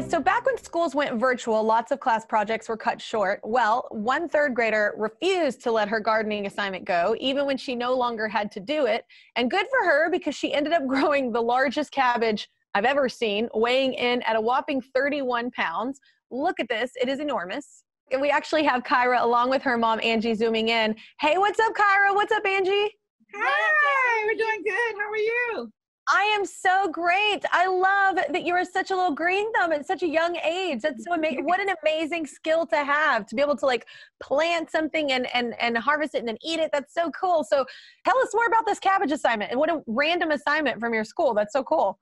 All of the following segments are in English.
right, so back when schools went virtual, lots of class projects were cut short. Well, one third grader refused to let her gardening assignment go, even when she no longer had to do it. And good for her, because she ended up growing the largest cabbage I've ever seen, weighing in at a whopping 31 pounds. Look at this, it is enormous. And we actually have Kyra along with her mom, Angie, zooming in. Hey, what's up, Kyra? What's up, Angie? Hi, we're doing good. How are you? I am so great. I love that you are such a little green thumb at such a young age. That's so amazing. What an amazing skill to have, to be able to like plant something and harvest it and then eat it. That's so cool. So tell us more about this cabbage assignment, and what a random assignment from your school. That's so cool.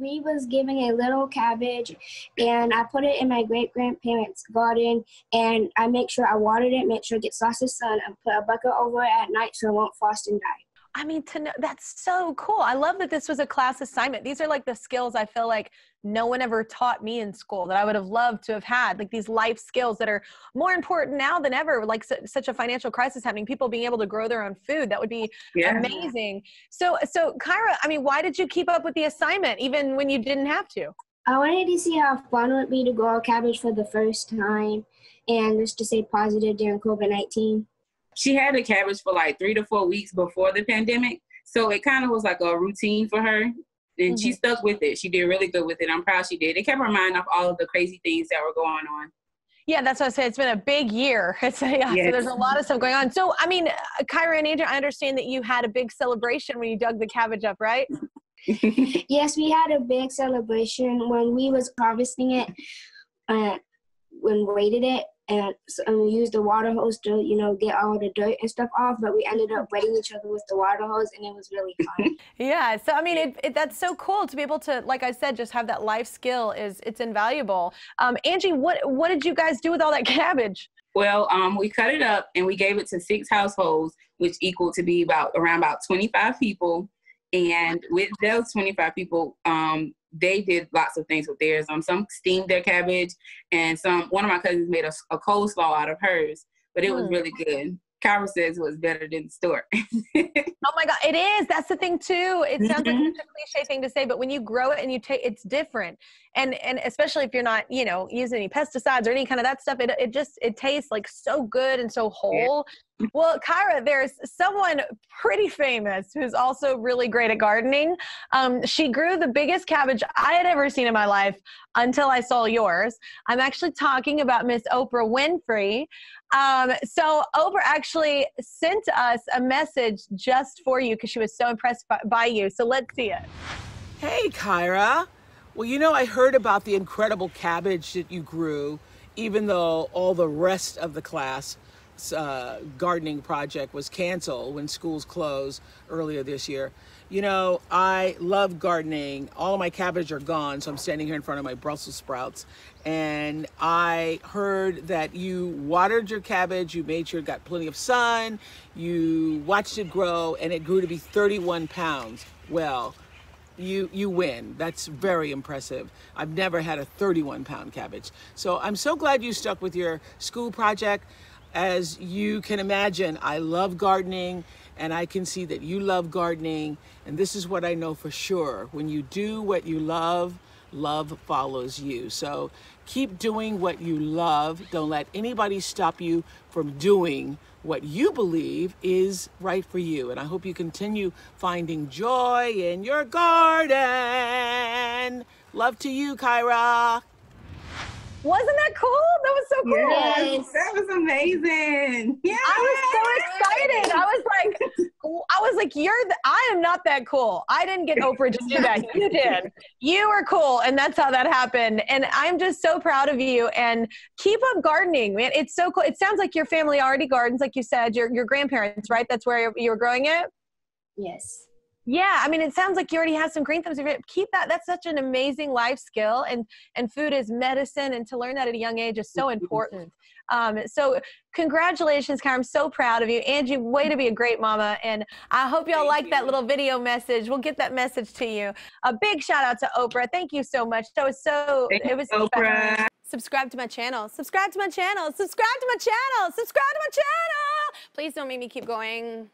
We was given a little cabbage, and I put it in my great-grandparents' garden, and I make sure I watered it, make sure it gets lots of sun, and put a bucket over it at night so it won't frost and die. I mean, to know, that's so cool. I love that this was a class assignment. These are like the skills I feel like no one ever taught me in school that I would have loved to have had, like these life skills that are more important now than ever, like such a financial crisis happening, people being able to grow their own food. That would be amazing. So Kyra, I mean, why did you keep up with the assignment even when you didn't have to? I wanted to see how fun it would be to grow cabbage for the first time, and just to stay positive during COVID-19. She had the cabbage for like 3 to 4 weeks before the pandemic, so it kind of was like a routine for her, and she stuck with it. She did really good with it. I'm proud she did. It kept her mind off all of the crazy things that were going on. Yeah, that's what I said. It's been a big year. So there's a lot of stuff going on. So, I mean, Kyra and Andrew, I understand that you had a big celebration when you dug the cabbage up, right? Yes, we had a big celebration when we was harvesting it, when weighted it. And we used the water hose to, you know, get all the dirt and stuff off, but we ended up wetting each other with the water hose, and it was really fun. Yeah, so I mean, that's so cool to be able to, like I said, just have that life skill. It's invaluable. Angie, what did you guys do with all that cabbage? Well, we cut it up and we gave it to 6 households, which equaled to be around 25 people. And with those 25 people, they did lots of things with theirs. Some steamed their cabbage, and one of my cousins made a coleslaw out of hers, but it was really good. Kyra says it was better than the store. Oh my God, it is. That's the thing too. It sounds like such a cliche thing to say, but when you grow it and you take, it's different. And especially if you're not, you know, using any pesticides or any kind of that stuff, it tastes like so good and so whole. Yeah. Well, Kyra, there's someone pretty famous who's also really great at gardening. She grew the biggest cabbage I had ever seen in my life until I saw yours. I'm actually talking about Miss Oprah Winfrey. So Oprah actually sent us a message just for you because she was so impressed by you. So let's see it. Hey, Kyra. Well, you know, I heard about the incredible cabbage that you grew, even though all the rest of the class gardening project was canceled when schools closed earlier this year. You know, I love gardening. All of my cabbage are gone, so I'm standing here in front of my Brussels sprouts. And I heard that you watered your cabbage, you made sure it got plenty of sun, you watched it grow, and it grew to be 31 pounds. Well, you win. That's very impressive. I've never had a 31-pound cabbage. So I'm so glad you stuck with your school project. As you can imagine, I love gardening, and I can see that you love gardening. And this is what I know for sure. When you do what you love, love follows you. So keep doing what you love. Don't let anybody stop you from doing what you believe is right for you. And I hope you continue finding joy in your garden. Love to you, Kyra. Wasn't that cool? That was so cool. Yes, that was amazing. Yeah, I was so excited. I was like, I am not that cool. I didn't get Oprah to do that. You did. You were cool, and that's how that happened. And I'm just so proud of you. And keep up gardening, man. It's so cool. It sounds like your family already gardens, like you said, your grandparents, right? That's where you were growing it? Yes. Yeah, I mean, it sounds like you already have some green thumbs. Keep that. That's such an amazing life skill, and food is medicine, and to learn that at a young age is so important. So congratulations, Kyra. I'm so proud of you. Angie, way to be a great mama, and I hope y'all like that little video message. We'll get that message to you. A big shout out to Oprah. Thank you so much. That was so, it was so special. Subscribe to my channel. Subscribe to my channel. Subscribe to my channel. Subscribe to my channel. Please don't make me keep going.